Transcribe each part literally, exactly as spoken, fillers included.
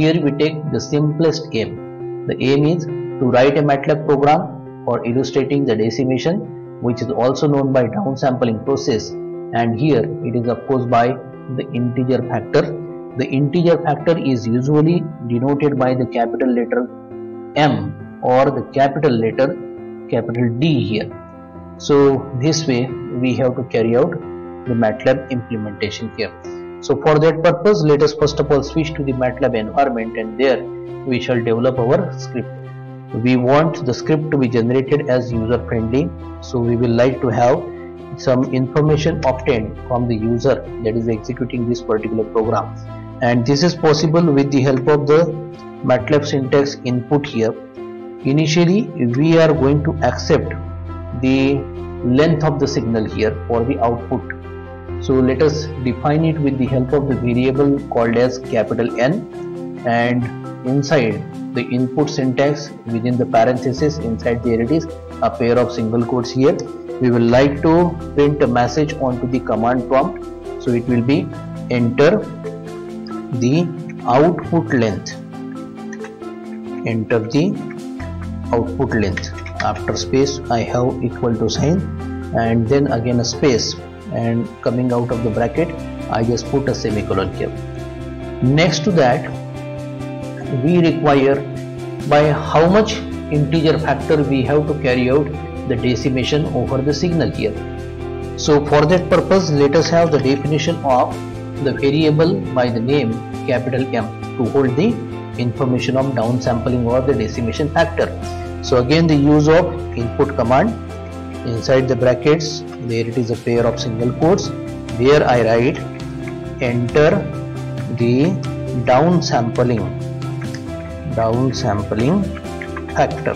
Here we take the simplest aim. The aim is to write a MATLAB program for illustrating the decimation, which is also known by downsampling process, and here it is of course by the integer factor. The integer factor is usually denoted by the capital letter M or the capital letter capital D here. So this way we have to carry out the MATLAB implementation here. So for that purpose, let us first of all switch to the MATLAB environment, and there we shall develop our script. We want the script to be generated as user friendly, so we will like to have some information obtained from the user that is executing this particular program, and this is possible with the help of the MATLAB syntax input here. Initially we are going to accept the length of the signal here for the output, so let us define it with the help of the variable called as capital N, and inside the input syntax, within the parenthesis, inside there it is a pair of single quotes here, we will like to print a message onto the command prompt. So it will be enter the output length, enter the output length, after space I have equal to sign and then again a space, and coming out of the bracket I just put a semicolon here. Next to that, we require by how much integer factor we have to carry out the decimation over the signal here. So for that purpose, let us have the definition of the variable by the name capital M to hold the information of downsampling or the decimation factor. So again the use of input command, inside the brackets there it is a pair of single quotes, there I write enter the downsampling downsampling factor.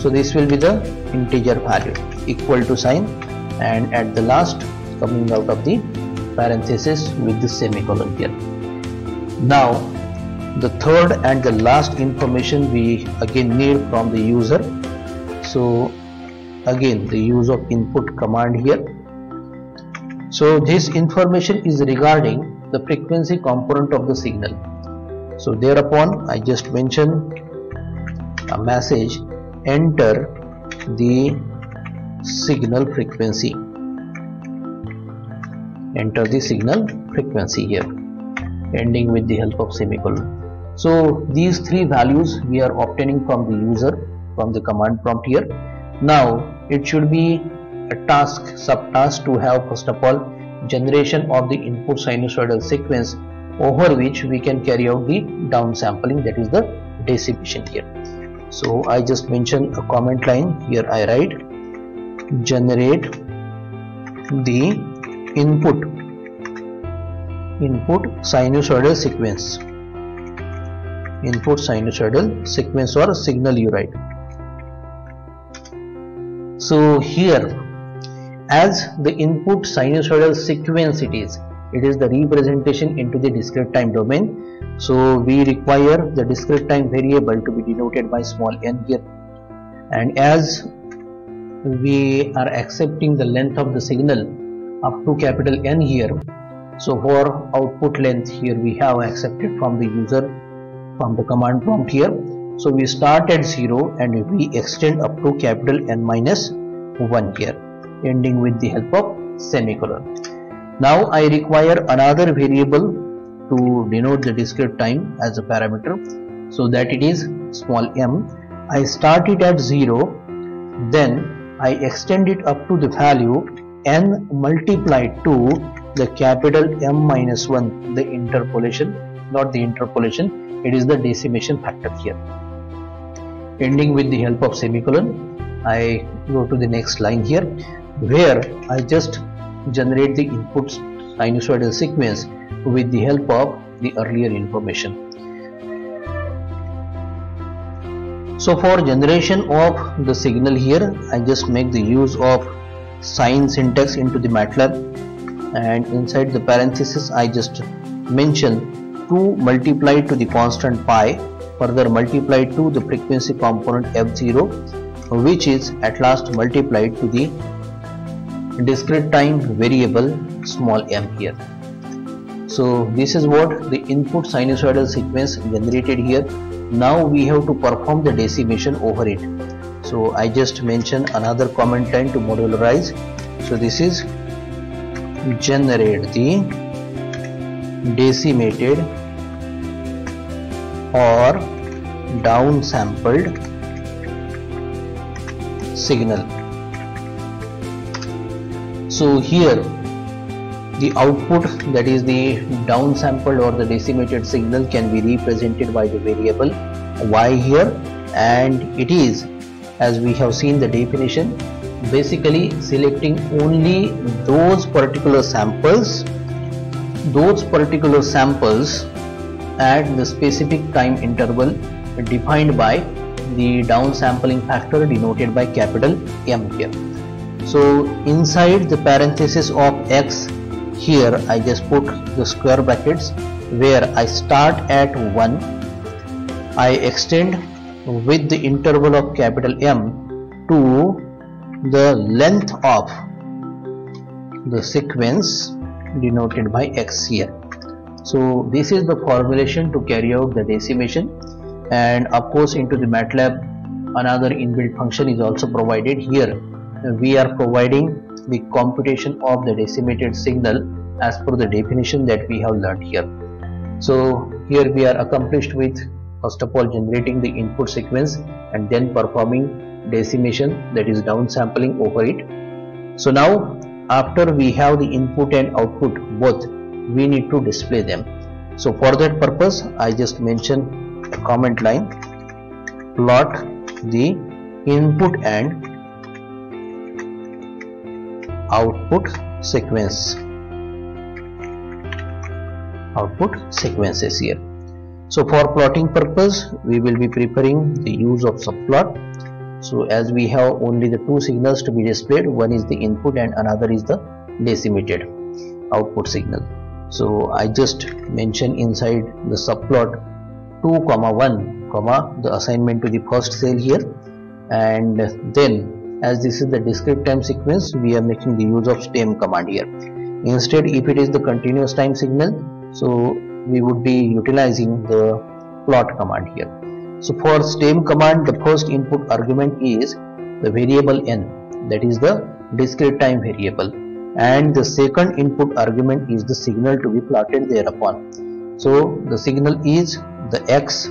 So this will be the integer value, equal to sign, and at the last coming out of the parenthesis with the semicolon here. Now the third and the last information we again need from the user. So again the use of input command here. So this information is regarding the frequency component of the signal. So thereupon I just mention a message, enter the signal frequency, enter the signal frequency here, ending with the help of semicolon. So these three values we are obtaining from the user from the command prompt here. Now it should be a task, subtask, to have first of all generation of the input sinusoidal sequence over which we can carry out the downsampling, that is the decimation here. So I just mentioned a comment line here, I write generate the input input sinusoidal sequence input sinusoidal sequence or signal you write. So here as the input sinusoidal sequence it is It is the representation into the discrete time domain. So we require the discrete time variable to be denoted by small n here. And as we are accepting the length of the signal up to capital N here, so for output length here we have accepted from the user from the command prompt here. So we start at zero and we extend up to capital N minus one here, ending with the help of semicolon. Now I require another variable to denote the discrete time as a parameter, so that it is small m. I start it at zero, then I extend it up to the value n multiplied to the capital M minus one, the interpolation, not the interpolation, it is the decimation factor here. Ending with the help of semicolon, I go to the next line here, where I just generate the input sinusoidal sequence with the help of the earlier information. So for generation of the signal here, I just make the use of sign syntax into the MATLAB, and inside the parenthesis I just mention two multiplied to the constant pi, further multiplied to the frequency component f zero, which is at last multiplied to the discrete time variable small m here. So this is what the input sinusoidal sequence generated here. Now we have to perform the decimation over it. So I just mentioned another command line to modularize. So this is generate the decimated or downsampled signal. So here the output, that is the downsampled or the decimated signal, can be represented by the variable y here, and it is, as we have seen the definition, basically selecting only those particular samples those particular samples at the specific time interval defined by the downsampling factor denoted by capital M here. So inside the parenthesis of x, here I just put the square brackets where I start at one, I extend with the interval of capital M to the length of the sequence denoted by x here. So this is the formulation to carry out the decimation, and of course into the MATLAB another inbuilt function is also provided. Here we are providing the computation of the decimated signal as per the definition that we have learned here. So here we are accomplished with, first of all, generating the input sequence and then performing decimation, that is downsampling, over it. So now after we have the input and output both, we need to display them. So for that purpose, I just mention a comment line, plot the input and output sequence output sequences here. So for plotting purpose, we will be preparing the use of subplot. So as we have only the two signals to be displayed, one is the input and another is the decimated output signal. So I just mention inside the subplot two comma one comma the assignment to the first cell here, and then as this is the discrete time sequence, we are making the use of stem command here. Instead, if it is the continuous time signal, so we would be utilizing the plot command here. So for stem command, the first input argument is the variable n, that is the discrete time variable, and the second input argument is the signal to be plotted thereupon. So the signal is the x,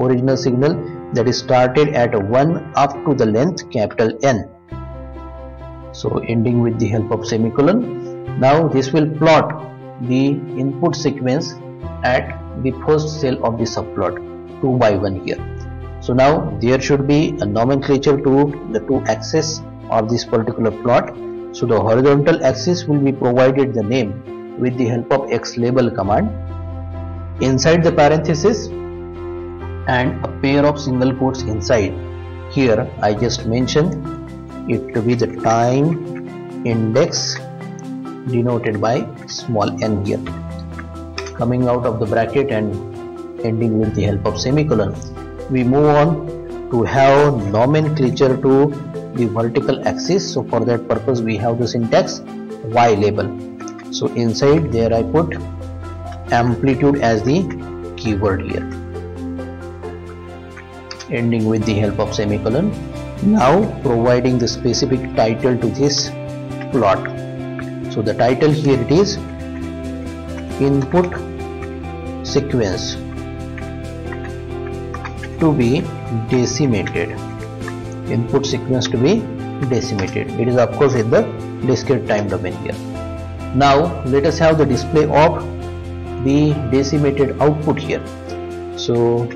original signal, that is started at one up to the length capital N, so ending with the help of semicolon. Now this will plot the input sequence at the first cell of the subplot two by one here. So now there should be a nomenclature to the two axes of this particular plot. So the horizontal axis will be provided the name with the help of xlabel command. Inside the parenthesis and a pair of single quotes inside, here I just mentioned it to be the time index denoted by small n here, coming out of the bracket and ending with the help of semicolon. We move on to have nomenclature to the vertical axis. So for that purpose, we have the syntax ylabel. So inside there I put amplitude as the keyword here, ending with the help of semicolon. Now providing the specific title to this plot. So the title here, it is input sequence to be decimated. Input sequence to be decimated. It is of course in the discrete time domain here. Now let us have the display of the decimated output here. So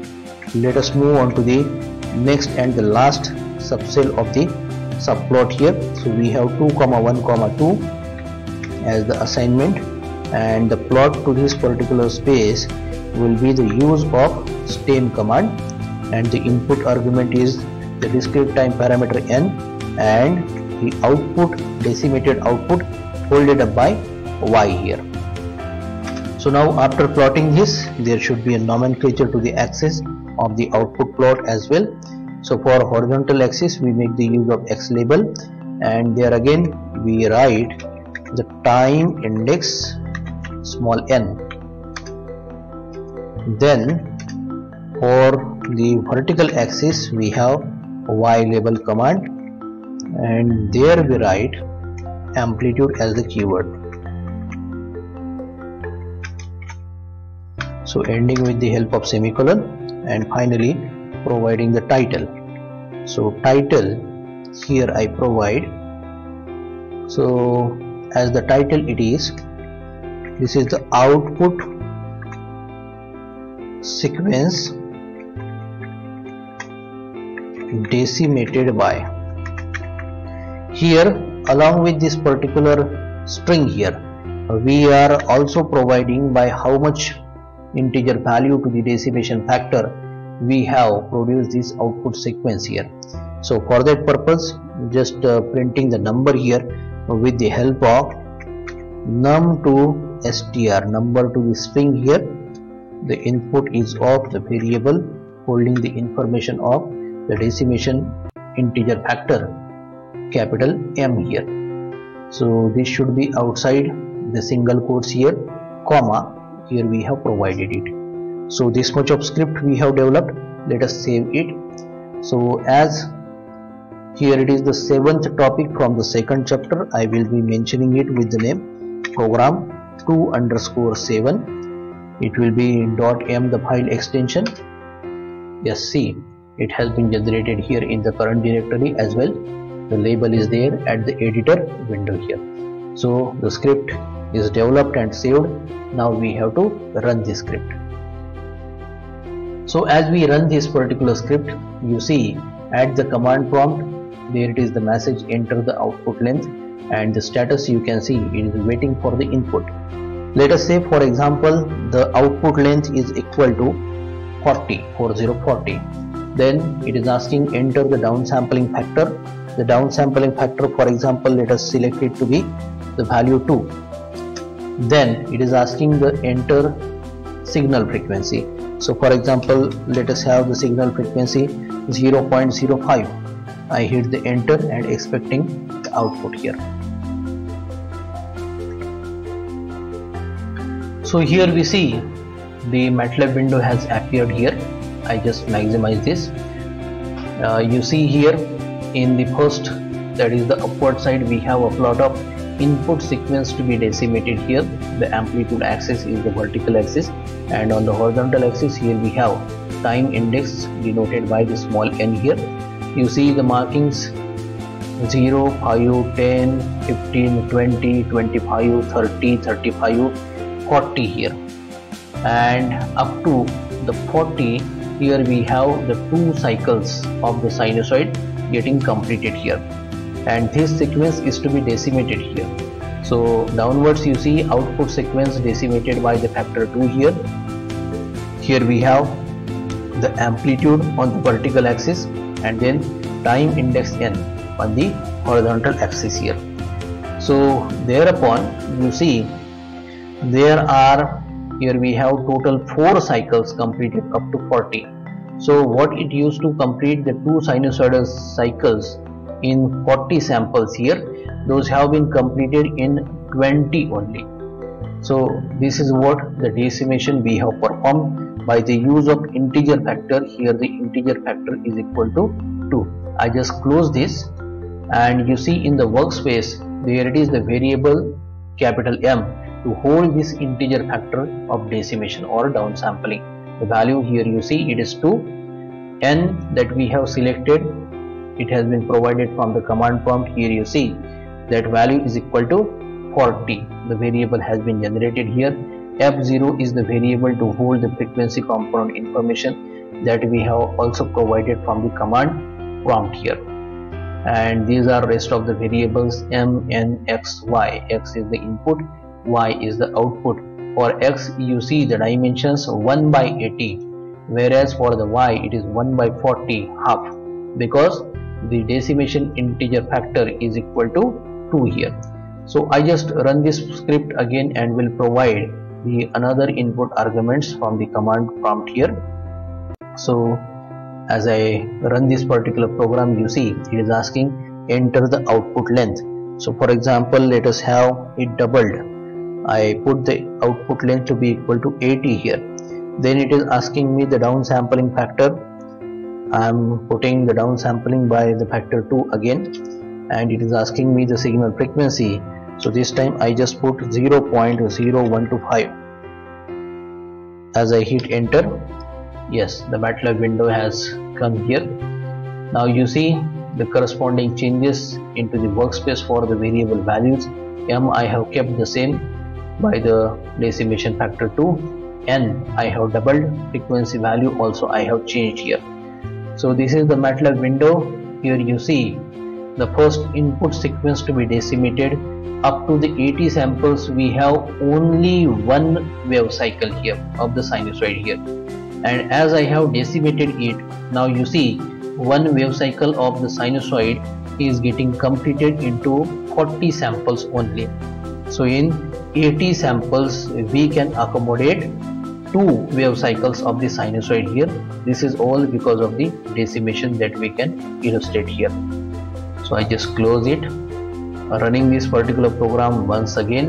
let us move on to the next and the last subcell of the subplot here. So we have two comma one comma two as the assignment, and the plot to this particular space will be the use of stem command, and the input argument is the discrete time parameter n, and the output, decimated output, folded up by y here. So now after plotting this, there should be a nomenclature to the axis of the output plot as well. So for horizontal axis, we make the use of xlabel, and there again we write the time index small n Then for the vertical axis we have ylabel command, and there we write amplitude as the keyword. So ending with the help of semicolon, and finally providing the title. So title here I provide. So as the title it is, this is the output sequence decimated by. Here along with this particular string here we are also providing by how much integer value to the decimation factor we have produced this output sequence here. So for that purpose, just uh, printing the number here with the help of num two str, number to the string here, the input is of the variable holding the information of the decimation integer factor capital M here. So this should be outside the single quotes here, comma, here we have provided it. So this much of script we have developed. Let us save it. So as here it is the seventh topic from the second chapter, I will be mentioning it with the name program two underscore seven. It will be .m the file extension. Yes, see, it has been generated here in the current directory as well. The label is there at the editor window here. So the script is developed and saved. Now we have to run this script. So as we run this particular script, you see at the command prompt there it is the message, enter the output length, and the status you can see it is waiting for the input. Let us say for example the output length is equal to forty, forty, forty. Then it is asking enter the downsampling factor. The downsampling factor, for example, let us select it to be the value two. Then it is asking the enter signal frequency. So for example, let us have the signal frequency zero point zero five. I hit the enter and expecting the output here. So here we see the MATLAB window has appeared here. I just maximize this. Uh, you see here in the first, that is the upward side, we have a plot of input sequence to be decimated here. The amplitude axis is the vertical axis, and on the horizontal axis here we have time index denoted by the small n here. You see the markings zero, five, ten, fifteen, twenty, twenty-five, thirty, thirty-five, forty here, and up to the forty here we have the two cycles of the sinusoid getting completed here, and this sequence is to be decimated here. So downwards you see output sequence decimated by the factor two here. Here we have the amplitude on the vertical axis, and then time index n on the horizontal axis here. So thereupon you see there are, here we have total four cycles completed up to forty. So what it used to complete the two sinusoidal cycles in forty samples here, those have been completed in twenty only. So this is what the decimation we have performed by the use of integer factor. Here the integer factor is equal to two. I just close this, and you see in the workspace there it is the variable capital M to hold this integer factor of decimation or downsampling. The value here you see it is two. N that we have selected, it has been provided from the command prompt. Here you see that value is equal to forty. The variable has been generated here. F zero is the variable to hold the frequency component information that we have also provided from the command prompt here. And these are rest of the variables M, N, X, Y. X is the input, Y is the output. For X you see the dimensions one by eighty, whereas for the Y it is one by forty, half, because the decimation integer factor is equal to two here. So I just run this script again and will provide the another input arguments from the command prompt here. So as I run this particular program, you see it is asking enter the output length. So for example, let us have it doubled. I put the output length to be equal to eighty here. Then it is asking me the down sampling factor. I am putting the down sampling by the factor two again, and it is asking me the signal frequency. So this time I just put zero point zero one two five. As I hit enter, yes, the MATLAB window has come here. Now you see the corresponding changes into the workspace for the variable values. M I have kept the same by the decimation factor two. N I have doubled. Frequency value also I have changed here. So this is the MATLAB window. Here you see the first input sequence to be decimated. Up to the eighty samples, we have only one wave cycle here of the sinusoid here. And as I have decimated it, now you see one wave cycle of the sinusoid is getting completed into forty samples only. So in eighty samples, we can accommodate two wave cycles of the sinusoid here. This is all because of the decimation that we can illustrate here. So I just close it. Running this particular program once again,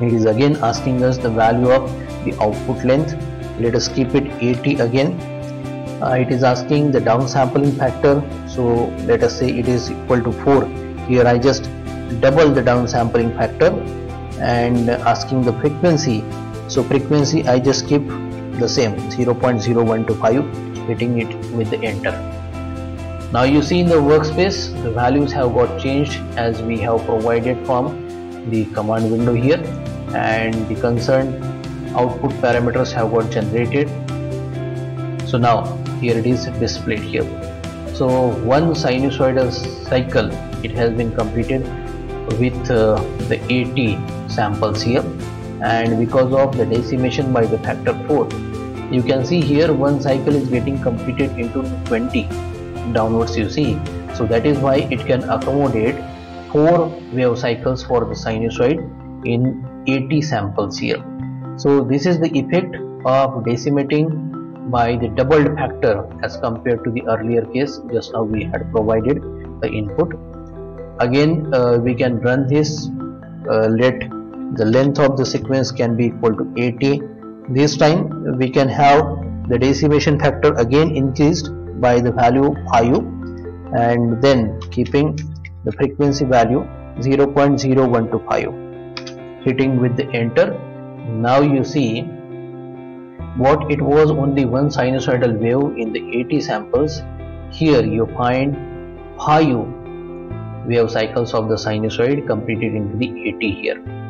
it is again asking us the value of the output length. Let us keep it eighty again. Uh, it is asking the down sampling factor, so let us say it is equal to four. Here I just double the down sampling factor, and asking the frequency. So frequency I just keep the same, zero point zero one two five, hitting it with the enter. Now you see in the workspace the values have got changed as we have provided from the command window here, and the concerned output parameters have got generated. So now here it is displayed here. So one sinusoidal cycle, it has been completed with uh, the eighty samples here, and because of the decimation by the factor four, you can see here one cycle is getting completed into twenty downwards, you see. So that is why it can accommodate four wave cycles for the sinusoid in eighty samples here. So this is the effect of decimating by the doubled factor as compared to the earlier case. Just now we had provided the input. Again uh, we can run this. Uh, let the length of the sequence can be equal to eighty. This time we can have the decimation factor again increased by the value five, and then keeping the frequency value zero point zero one two five, hitting with the enter. Now you see what it was only one sinusoidal wave in the eighty samples. Here you find five wave cycles of the sinusoid completed into the eighty here.